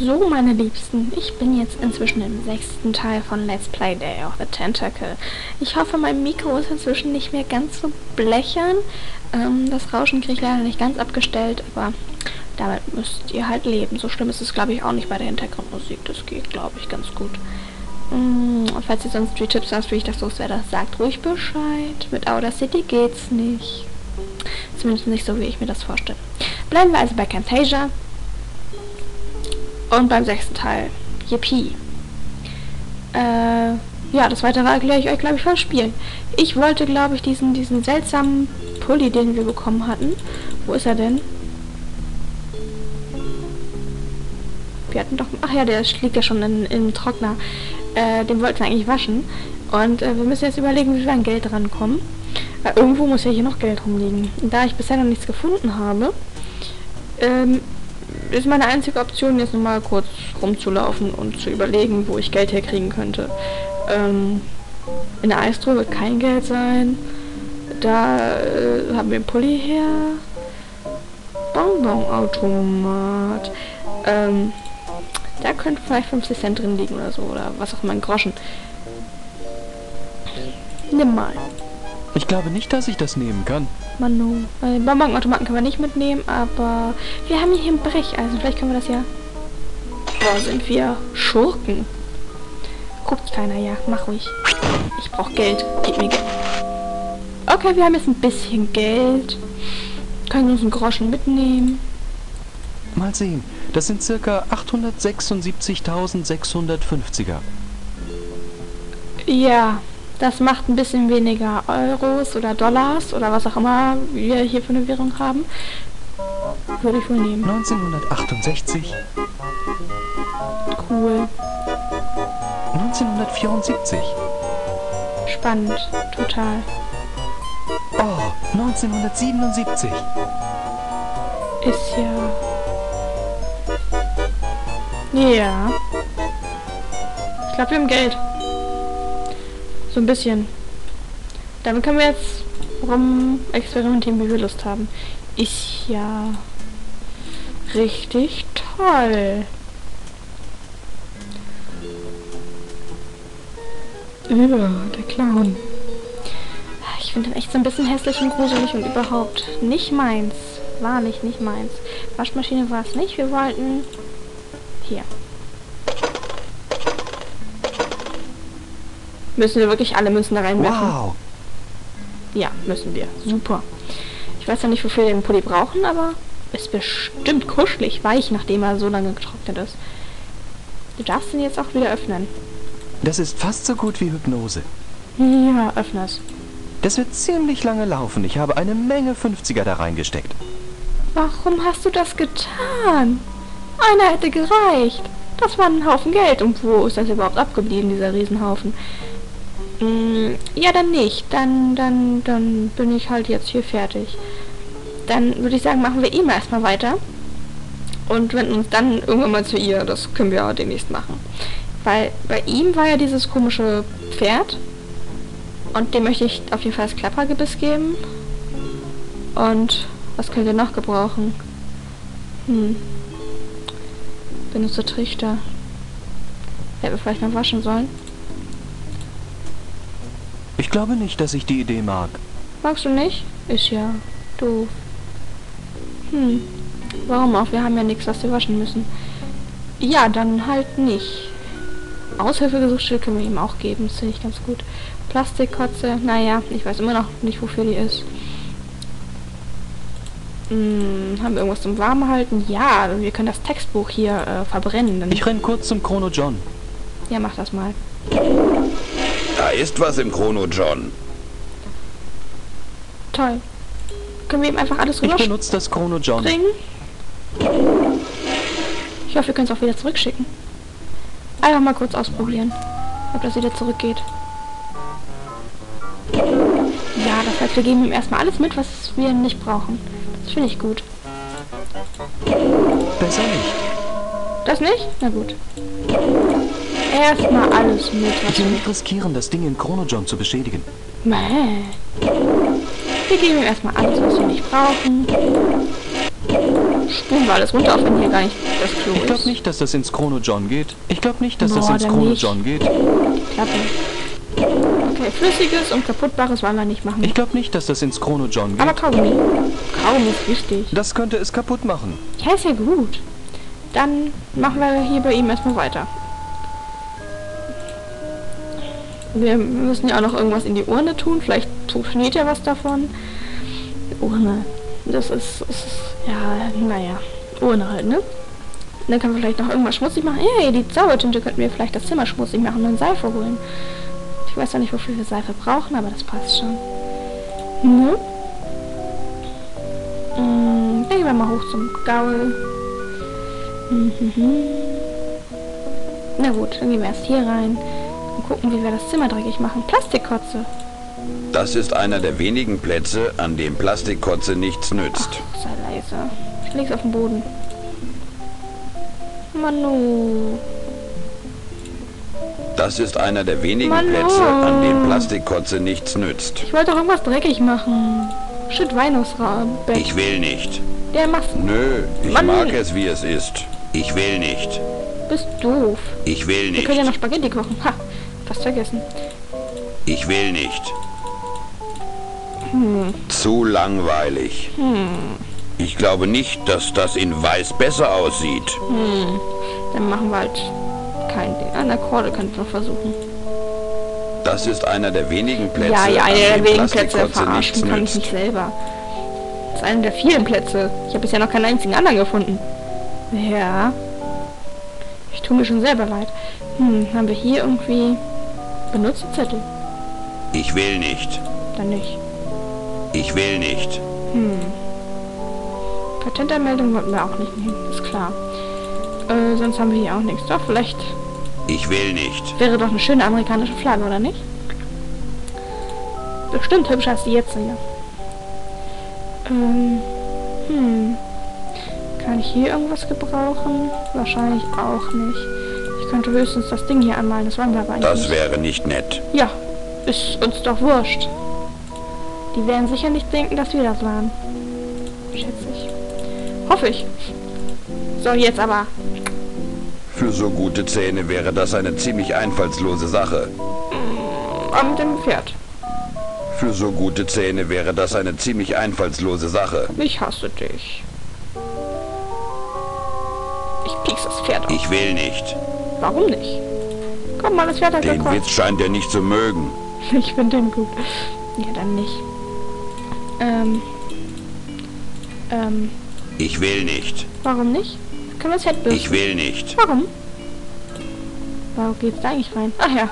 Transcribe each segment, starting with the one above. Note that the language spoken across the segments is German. So, meine Liebsten, ich bin jetzt inzwischen im 6. Teil von Let's Play Day of the Tentacle. Ich hoffe, mein Mikro ist inzwischen nicht mehr ganz so blechern. Das Rauschen kriege ich leider nicht ganz abgestellt, aber damit müsst ihr halt leben. So schlimm ist es, glaube ich, auch nicht bei der Hintergrundmusik. Das geht, glaube ich, ganz gut. Und falls ihr sonst die Tipps habt, wie ich das los wäre, sagt ruhig Bescheid. Mit Outer City geht's nicht. Zumindest nicht so, wie ich mir das vorstelle. Bleiben wir also bei Camtasia. Und beim 6. Teil. Yippie. Ja, das Weitere erkläre ich euch, glaube ich, vom Spielen. Ich wollte, glaube ich, diesen seltsamen Pulli, den wir bekommen hatten. Wo ist er denn? Wir hatten doch... Ach ja, der liegt ja schon im Trockner. Den wollten wir eigentlich waschen. Und wir müssen jetzt überlegen, wie wir an Geld rankommen. Weil irgendwo muss ja hier noch Geld rumliegen. Und da ich bisher noch nichts gefunden habe, ist meine einzige Option, jetzt nochmal kurz rumzulaufen und zu überlegen, wo ich Geld herkriegen könnte. In der Eisdruck wird kein Geld sein. Da haben wir einen Pulli her. Bonbonautomat. Da könnte vielleicht 50 Cent drin liegen oder so. Oder was auch immer, ein Groschen. Nimm mal. Ich glaube nicht, dass ich das nehmen kann. Manu. Den Bonbonautomaten können wir nicht mitnehmen, aber wir haben hier ein Brecheisen. Vielleicht können wir das ja... Boah, sind wir Schurken. Guckt keiner, ja. Mach ruhig. Ich brauche Geld. Gib mir Geld. Okay, wir haben jetzt ein bisschen Geld. Können uns einen Groschen mitnehmen. Mal sehen. Das sind circa 876.650er. Ja. Das macht ein bisschen weniger Euros oder Dollars oder was auch immer wir hier für eine Währung haben. Würde ich wohl nehmen. 1968. Cool. 1974. Spannend. Total. Oh, 1977. Ist ja... Ja. Ich glaube, wir haben Geld. So ein bisschen. Damit können wir jetzt rum experimentieren, wie wir Lust haben. Ist ja richtig toll. Ja, der Clown. Ich finde den echt so ein bisschen hässlich und gruselig und überhaupt nicht meins. Wahrlich nicht meins. Waschmaschine war es nicht. Wir wollten hier. Müssen wir wirklich alle Münzen da reinwerfen? Wow. Ja, müssen wir. Super. Ich weiß ja nicht, wofür wir den Pulli brauchen, aber ist bestimmt kuschelig weich, nachdem er so lange getrocknet ist. Du darfst ihn jetzt auch wieder öffnen. Das ist fast so gut wie Hypnose. Ja, öffne es. Das wird ziemlich lange laufen. Ich habe eine Menge 50er da reingesteckt. Warum hast du das getan? Einer hätte gereicht. Das war ein Haufen Geld. Und wo ist das überhaupt abgeblieben, dieser Riesenhaufen? Ja, dann nicht. Dann bin ich halt jetzt hier fertig. Dann würde ich sagen, machen wir immer erstmal weiter. Und wenden uns dann irgendwann mal zu ihr. Das können wir auch demnächst machen. Weil bei ihm war ja dieses komische Pferd. Und dem möchte ich auf jeden Fall das Klappergebiss geben. Und was könnt ihr noch gebrauchen? Benutze Trichter. Hätten wir vielleicht noch waschen sollen. Ich glaube nicht, dass ich die Idee mag. Magst du nicht? Ist ja doof. Warum auch? Wir haben ja nichts, was wir waschen müssen. Ja, dann halt nicht. Aushilfegesuchstelle können wir ihm auch geben. Das finde ich ganz gut. Plastikkotze. Naja, ich weiß immer noch nicht, wofür die ist. Haben wir irgendwas zum Warmhalten? Ja, wir können das Textbuch hier verbrennen. Ich renn kurz zum Chron-O-John. Ja, mach das mal. Da ist was im Chron-O-John. Toll. Können wir ihm einfach alles rüber? Ich benutze das Chron-O-John. Ich hoffe, wir können es auch wieder zurückschicken. Einfach mal kurz ausprobieren, ob das wieder zurückgeht. Ja, das heißt, wir geben ihm erstmal alles mit, was wir nicht brauchen. Das finde ich gut. Besser nicht. Das nicht? Na gut. Erstmal alles mit. Ich will nicht riskieren, das Ding in Chron-O-John zu beschädigen. Mäh. Wir geben ihm erstmal alles, was wir nicht brauchen. spulen wir alles runter, auch wenn hier gar nicht das Klo ist. Ich glaube nicht, dass das ins Chron-O-John geht. Okay, Flüssiges und Kaputtbares wollen wir nicht machen. Ich glaube nicht, dass das ins Chron-O-John geht. Aber Kaugummi. Kaugummi ist wichtig. Das könnte es kaputt machen. Ja, ist ja gut. Dann machen wir hier bei ihm erstmal weiter. Wir müssen ja auch noch irgendwas in die Urne tun. Vielleicht funktioniert ja was davon. Urne. Urne halt, ne? Und dann können wir vielleicht noch irgendwas schmutzig machen. Hey, die Zaubertinte könnten wir vielleicht das Zimmer schmutzig machen und dann Seife holen. Ich weiß ja nicht, wofür wir Seife brauchen, aber das passt schon. Ne? Dann gehen wir mal hoch zum Gaul. Na gut, dann gehen wir erst hier rein und gucken, wie wir das Zimmer dreckig machen. Plastikkotze. Das ist einer der wenigen Plätze, an dem Plastikkotze nichts nützt. Ach, sei leise. Ich leg's auf den Boden. Manu. Das ist einer der wenigen Plätze, an dem Plastikkotze nichts nützt. Ich wollte doch irgendwas dreckig machen. Shit, Weihnachtsrahmen. Ich will nicht. Der macht's. Nö, ich mag es, wie es ist. Ich will nicht. Bist doof. Ich will nicht. Wir können ja noch Spaghetti kochen. Ha, fast vergessen. Ich will nicht. Zu langweilig. Ich glaube nicht, dass das in Weiß besser aussieht. Dann machen wir halt... kein Ding. An der Korde kannst du noch versuchen. Das ist einer der wenigen Plätze. Ja, ja, einer der wenigen Plätze. Verarschen kann ich nicht selber. Das ist einer der vielen Plätze. Ich habe bisher noch keinen einzigen anderen gefunden. Ja. Ich tue mir schon selber leid. Haben wir hier irgendwie Benutzerzettel? Ich will nicht. Dann nicht. Ich will nicht. Patentanmeldung wollten wir auch nicht nehmen, ist klar. Sonst haben wir hier auch nichts. Doch, vielleicht... Ich will nicht. Wäre doch eine schöne amerikanische Flagge, oder nicht? Bestimmt hübscher als die jetzt hier. Kann ich hier irgendwas gebrauchen? Wahrscheinlich auch nicht. Ich könnte höchstens das Ding hier anmalen. Das wollen wir aber eigentlich nicht. Das wäre nicht nett. Ja, ist uns doch wurscht. Die werden sicher nicht denken, dass wir das waren. Schätze ich. Hoffe ich. So, jetzt aber. Für so gute Zähne wäre das eine ziemlich einfallslose Sache. Aber mit dem Pferd. Für so gute Zähne wäre das eine ziemlich einfallslose Sache. Ich hasse dich. Ich piekse das Pferd auf. Ich will nicht. Warum nicht? Komm mal, das Pferd hat gekocht. Den Witz scheint er nicht zu mögen. Ich finde den gut. Ja, dann nicht. Ich will nicht. Warum nicht? Können wir das Headbürsten? Ich will nicht. Warum? Warum geht's da eigentlich rein? Ach ja.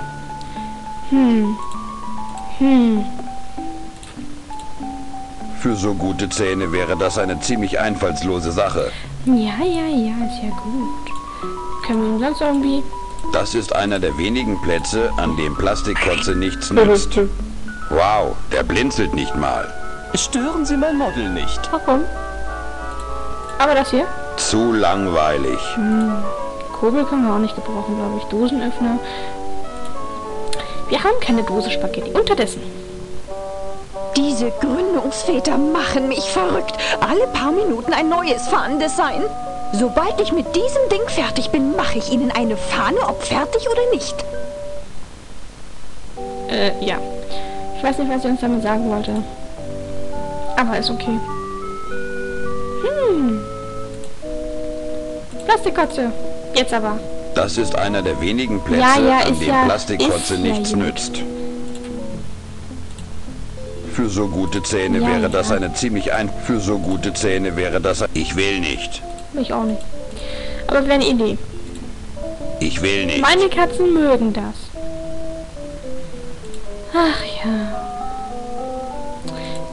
Für so gute Zähne wäre das eine ziemlich einfallslose Sache. Ja, ja, ja, ist ja gut. Können wir sonst irgendwie... Das ist einer der wenigen Plätze, an dem Plastikkotze nichts nützt. Wow, der blinzelt nicht mal. Stören Sie mein Model nicht. Warum? Aber das hier? Zu langweilig. Kurbel können wir auch nicht gebrauchen, glaube ich. Dosenöffner. Wir haben keine Dose Spaghetti. Unterdessen. Diese Gründungsväter machen mich verrückt. Alle paar Minuten ein neues Fahnendesign. Sobald ich mit diesem Ding fertig bin, mache ich ihnen eine Fahne, ob fertig oder nicht. Ja. Ich weiß nicht, was ich uns damit sagen wollte. Aber ist okay. Plastikkotze. Jetzt aber. Das ist einer der wenigen Plätze, an dem Plastikkotze nichts nützt. Für so gute Zähne wäre das eine ziemlich ein... Für so gute Zähne wäre das... Ich will nicht. Mich auch nicht. Aber es wäre eine Idee. Ich will nicht. Meine Katzen mögen das. Ach ja.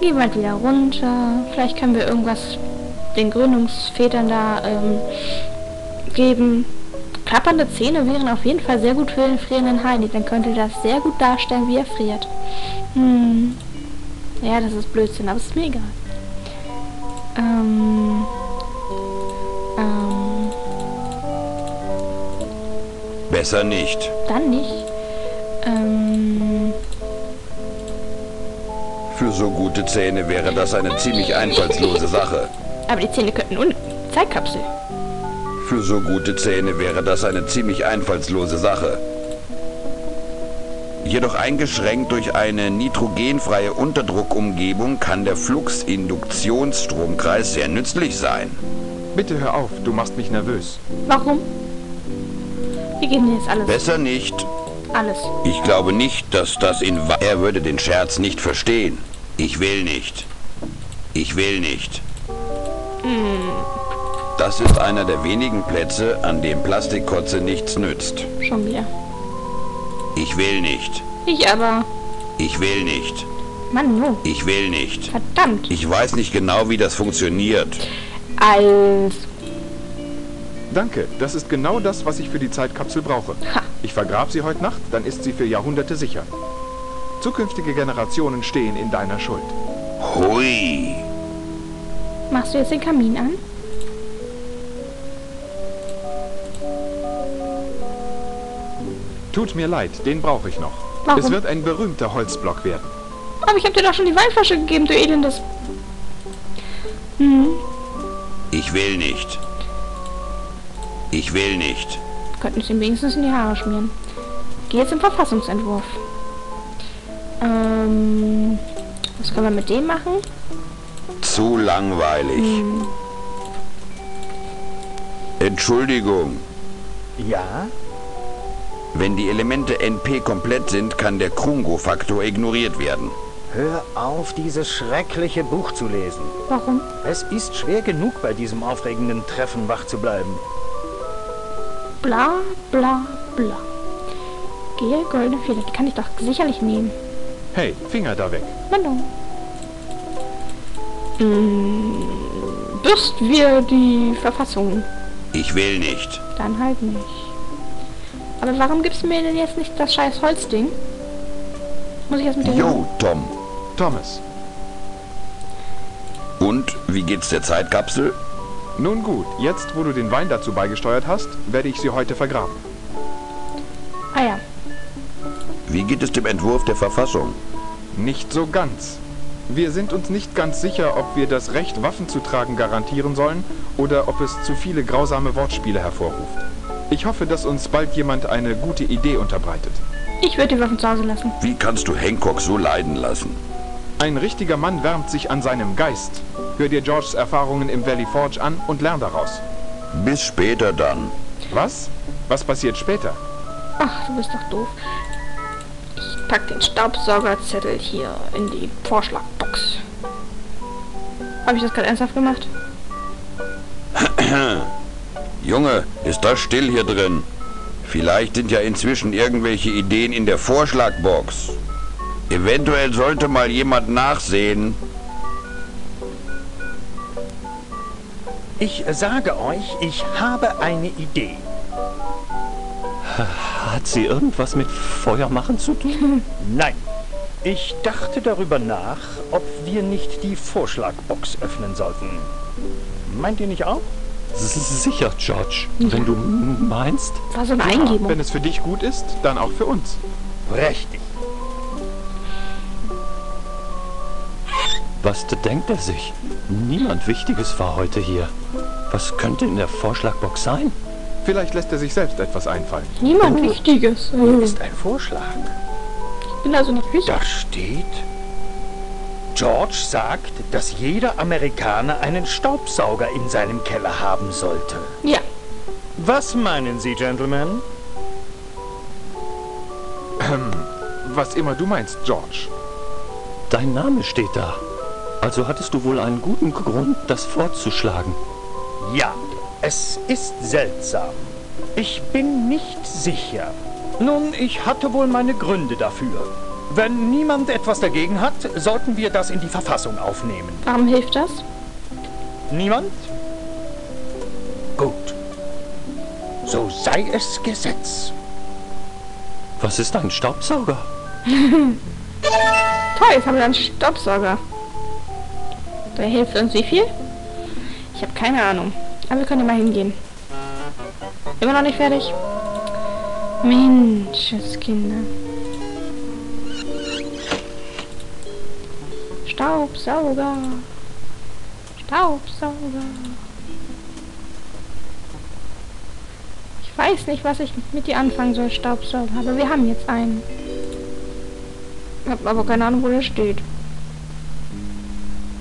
Gehen wir halt wieder runter. Vielleicht können wir irgendwas den Gründungsvätern da geben. Klappernde Zähne wären auf jeden Fall sehr gut für den frierenden Heini. Dann könnte das sehr gut darstellen, wie er friert. Ja, das ist Blödsinn, aber es ist mir egal. Besser nicht. Dann nicht. Für so gute Zähne wäre das eine ziemlich einfallslose Sache. Aber die Zähne könnten Zeitkapsel. Für so gute Zähne wäre das eine ziemlich einfallslose Sache. Jedoch eingeschränkt durch eine nitrogenfreie Unterdruckumgebung kann der Fluxinduktionsstromkreis sehr nützlich sein. Bitte hör auf, du machst mich nervös. Warum? Wir geben dir jetzt alles. Besser nicht. Alles. Ich glaube nicht, dass das in... Er würde den Scherz nicht verstehen. Ich will nicht. Ich will nicht. Hm. Das ist einer der wenigen Plätze, an dem Plastikkotze nichts nützt. Schon wieder. Ich will nicht. Ich aber. Ich will nicht. Mann, no. Ich will nicht. Verdammt. Ich weiß nicht genau, wie das funktioniert. Als... Danke, das ist genau das, was ich für die Zeitkapsel brauche. Ha. Ich vergrab sie heute Nacht, dann ist sie für Jahrhunderte sicher. Zukünftige Generationen stehen in deiner Schuld. Hui. Machst du jetzt den Kamin an? Tut mir leid, den brauche ich noch. Warum? Es wird ein berühmter Holzblock werden. Aber ich habe dir doch schon die Weinflasche gegeben, du elendes... Hm. Ich will nicht. Ich will nicht. Könnten Sie ihm wenigstens in die Haare schmieren. Geh jetzt im Verfassungsentwurf. Was können wir mit dem machen? Zu langweilig. Hm. Entschuldigung. Ja? Wenn die Elemente NP komplett sind, kann der Krungo-Faktor ignoriert werden. Hör auf, dieses schreckliche Buch zu lesen. Warum? Es ist schwer genug, bei diesem aufregenden Treffen wach zu bleiben. Bla, bla, bla. Gehe, goldene Feder. Die kann ich doch sicherlich nehmen. Hey, Finger da weg. Manu. Bürsten wir die Verfassung? Ich will nicht. Dann halt nicht. Aber warum gibst du mir denn jetzt nicht das scheiß Holzding? Muss ich jetzt mit dir... Jo, Tom. Thomas. Und, wie geht's der Zeitkapsel? Nun gut, jetzt, wo du den Wein dazu beigesteuert hast, werde ich sie heute vergraben. Ah ja. Wie geht es dem Entwurf der Verfassung? Nicht so ganz. Wir sind uns nicht ganz sicher, ob wir das Recht, Waffen zu tragen, garantieren sollen oder ob es zu viele grausame Wortspiele hervorruft. Ich hoffe, dass uns bald jemand eine gute Idee unterbreitet. Ich würde die Waffen zu Hause lassen. Wie kannst du Hancock so leiden lassen? Ein richtiger Mann wärmt sich an seinem Geist. Hör dir Georges Erfahrungen im Valley Forge an und lern daraus. Bis später dann. Was? Was passiert später? Ach, du bist doch doof. Ich pack den Staubsaugerzettel hier in die Vorschlagbox. Habe ich das gerade ernsthaft gemacht? Junge, ist das still hier drin? Vielleicht sind ja inzwischen irgendwelche Ideen in der Vorschlagbox. Eventuell sollte mal jemand nachsehen. Ich sage euch, ich habe eine Idee. Hat sie irgendwas mit Feuer machen zu tun? Nein. Ich dachte darüber nach, ob wir nicht die Vorschlagbox öffnen sollten. Meint ihr nicht auch? Sicher, George. Wenn du meinst. War so eine Eingebung. Wenn es für dich gut ist, dann auch für uns. Richtig. Was denkt er sich? Niemand Wichtiges war heute hier. Was könnte in der Vorschlagbox sein? Vielleicht lässt er sich selbst etwas einfallen. Niemand Wichtiges. Hier ist ein Vorschlag. Ich bin also nicht wichtig. Da steht... George sagt, dass jeder Amerikaner einen Staubsauger in seinem Keller haben sollte. Ja. Was meinen Sie, Gentlemen? Was immer du meinst, George. Dein Name steht da. Also hattest du wohl einen guten Grund, das vorzuschlagen. Ja, es ist seltsam. Ich bin nicht sicher. Nun, ich hatte wohl meine Gründe dafür. Wenn niemand etwas dagegen hat, sollten wir das in die Verfassung aufnehmen. Warum hilft das? Niemand? Gut. So sei es Gesetz. Was ist ein Staubsauger? Toll, jetzt haben wir einen Staubsauger. Der hilft uns wie viel? Ich habe keine Ahnung. Aber wir können mal hingehen. Immer noch nicht fertig? Menschenskinder. Staubsauger. Staubsauger. weiß nicht, was ich mit dir anfangen soll, Staubsauger. Aber wir haben jetzt einen. Ich hab aber keine Ahnung, wo der steht.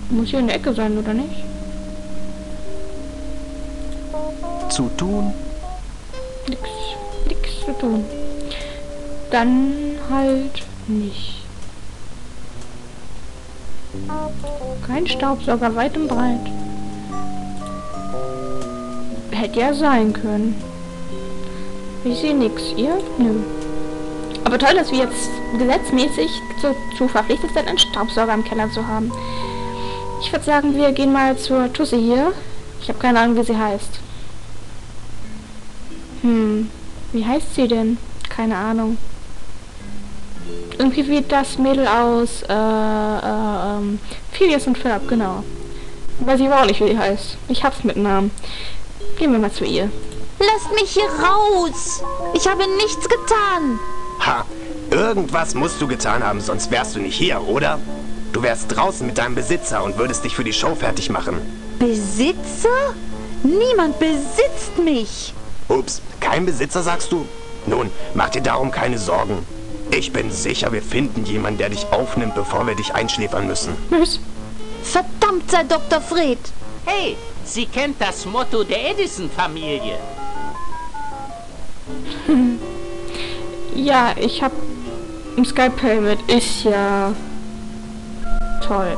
Muss hier in der Ecke sein, oder nicht? Zu tun? Nix zu tun. Dann halt nicht. Kein Staubsauger, weit und breit. Hätte ja sein können. Ich sehe nichts. Ihr? Nö. Aber toll, dass wir jetzt gesetzmäßig dazu verpflichtet sind, einen Staubsauger im Keller zu haben. Ich würde sagen, wir gehen mal zur Tussi hier. Ich habe keine Ahnung, wie sie heißt. Wie heißt sie denn? Keine Ahnung. Irgendwie wie das Mädel aus Phileas und Ferb, genau. Weiß ich aber auch nicht, wie die heißt. Ich hab's mit Namen. Gehen wir mal zu ihr. Lasst mich hier raus! Ich habe nichts getan! Ha! Irgendwas musst du getan haben, sonst wärst du nicht hier, oder? Du wärst draußen mit deinem Besitzer und würdest dich für die Show fertig machen. Besitzer? Niemand besitzt mich! Ups, kein Besitzer, sagst du? Nun, mach dir darum keine Sorgen. Ich bin sicher, wir finden jemanden, der dich aufnimmt, bevor wir dich einschläfern müssen. Verdammt sei Dr. Fred! Hey, sie kennt das Motto der Edison-Familie. Ja, ich hab ein Skype-Helmet. Ist ja toll.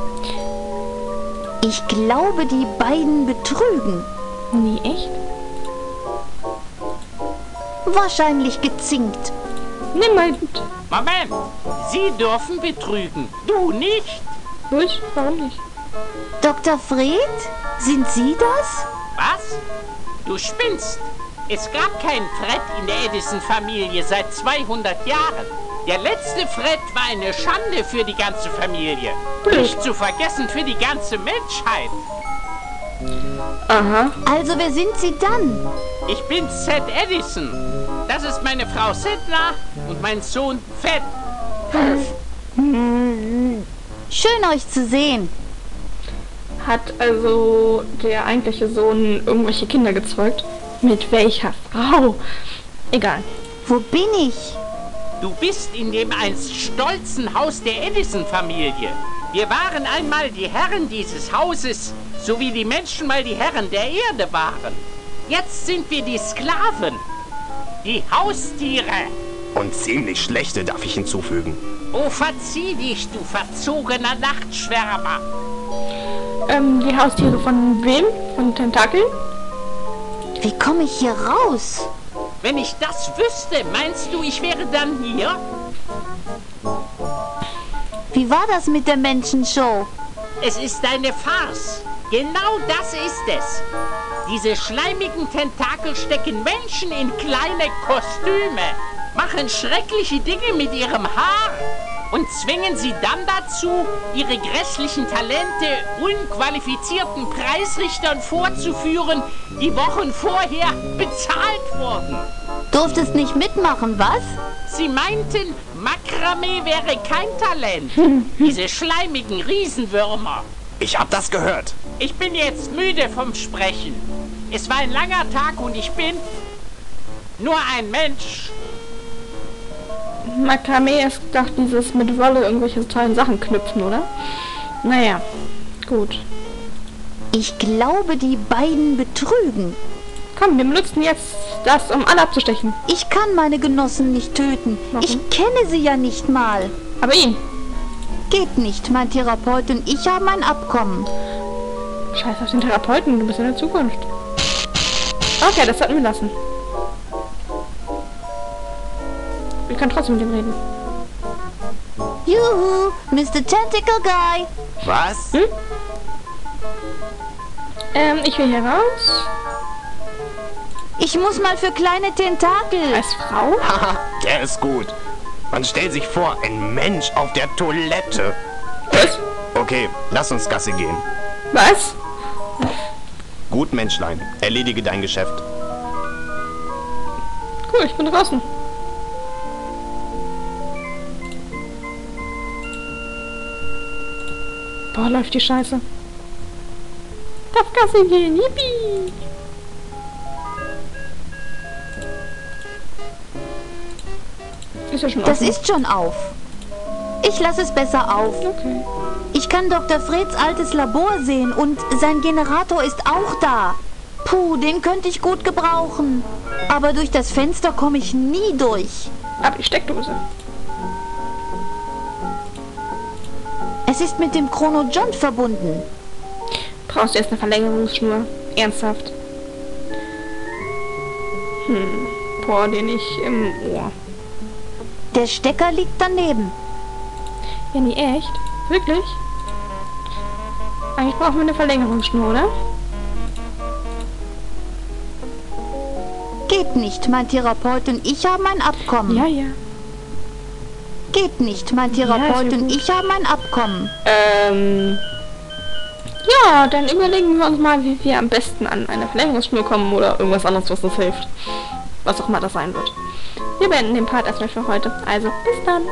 Ich glaube, die beiden betrügen. Nee, echt? Wahrscheinlich gezinkt. Niemand. Moment! Sie dürfen betrügen. Du nicht? Ich? Warum nicht? Dr. Fred? Sind Sie das? Was? Du spinnst! Es gab keinen Fred in der Edison-Familie seit 200 Jahren. Der letzte Fred war eine Schande für die ganze Familie. Nicht zu vergessen für die ganze Menschheit. Aha. Also wer sind Sie dann? Ich bin Seth Edison. Das ist meine Frau Sittler und mein Sohn Fred. Schön euch zu sehen. Hat also der eigentliche Sohn irgendwelche Kinder gezeugt? Mit welcher Frau? Egal. Wo bin ich? Du bist in dem einst stolzen Haus der Edison-Familie. Wir waren einmal die Herren dieses Hauses, so wie die Menschen mal die Herren der Erde waren. Jetzt sind wir die Sklaven. Die Haustiere. Und ziemlich schlechte, darf ich hinzufügen. Oh, verzieh dich, du verzogener Nachtschwärmer. Die Haustiere von wem? Von Tentakel? Wie komme ich hier raus? Wenn ich das wüsste, meinst du, ich wäre dann hier? Wie war das mit der Menschenshow? Es ist eine Farce. Genau das ist es. Diese schleimigen Tentakel stecken Menschen in kleine Kostüme, machen schreckliche Dinge mit ihrem Haar und zwingen sie dann dazu, ihre grässlichen Talente unqualifizierten Preisrichtern vorzuführen, die Wochen vorher bezahlt wurden. Durftest nicht mitmachen, was? Sie meinten, Makramee wäre kein Talent. Diese schleimigen Riesenwürmer. Ich hab das gehört. Ich bin jetzt müde vom Sprechen. Es war ein langer Tag und ich bin nur ein Mensch. Makramee ist doch dieses mit Wolle irgendwelche tollen Sachen knüpfen, oder? Naja, gut. Ich glaube, die beiden betrügen. Komm, wir benutzen jetzt das, um alle abzustechen. Ich kann meine Genossen nicht töten. Warum? Ich kenne sie ja nicht mal. Aber ihn. Geht nicht. Mein Therapeut und ich haben ein Abkommen. Scheiß auf den Therapeuten, du bist in der Zukunft. Okay, das sollten wir lassen. Ich kann trotzdem mit ihm reden. Juhu, Mr. Tentacle Guy. Was? Ich will hier raus. Ich muss mal für kleine Tentakel. Als Frau? Haha, der ist gut. Man stellt sich vor, ein Mensch auf der Toilette. Was? Okay, lass uns Gasse gehen. Was? Gut, Menschlein. Erledige dein Geschäft. Cool, ich bin draußen. Boah, läuft die Scheiße. Darf Gassi gehen, yippie! Ist ja schon offen. Das ist schon auf. Ich lasse es besser auf. Okay. Ich kann Dr. Freds altes Labor sehen und sein Generator ist auch da. Puh, den könnte ich gut gebrauchen. Aber durch das Fenster komme ich nie durch. Ab die Steckdose. Es ist mit dem Chron-O-John verbunden. Brauchst du erst eine Verlängerungsschnur? Ernsthaft? Boah, den ich im Ohr. Der Stecker liegt daneben. Ja, nie echt? Wirklich? Eigentlich brauchen wir eine Verlängerungsschnur, oder? Geht nicht, mein Therapeut und ich haben ein Abkommen. Ja, ja. Geht nicht, mein Therapeut und ich haben ein Abkommen. Ja, dann überlegen wir uns mal, wie wir am besten an eine Verlängerungsschnur kommen oder irgendwas anderes, was uns hilft. Was auch immer das sein wird. Wir beenden den Part erstmal für heute. Also, bis dann.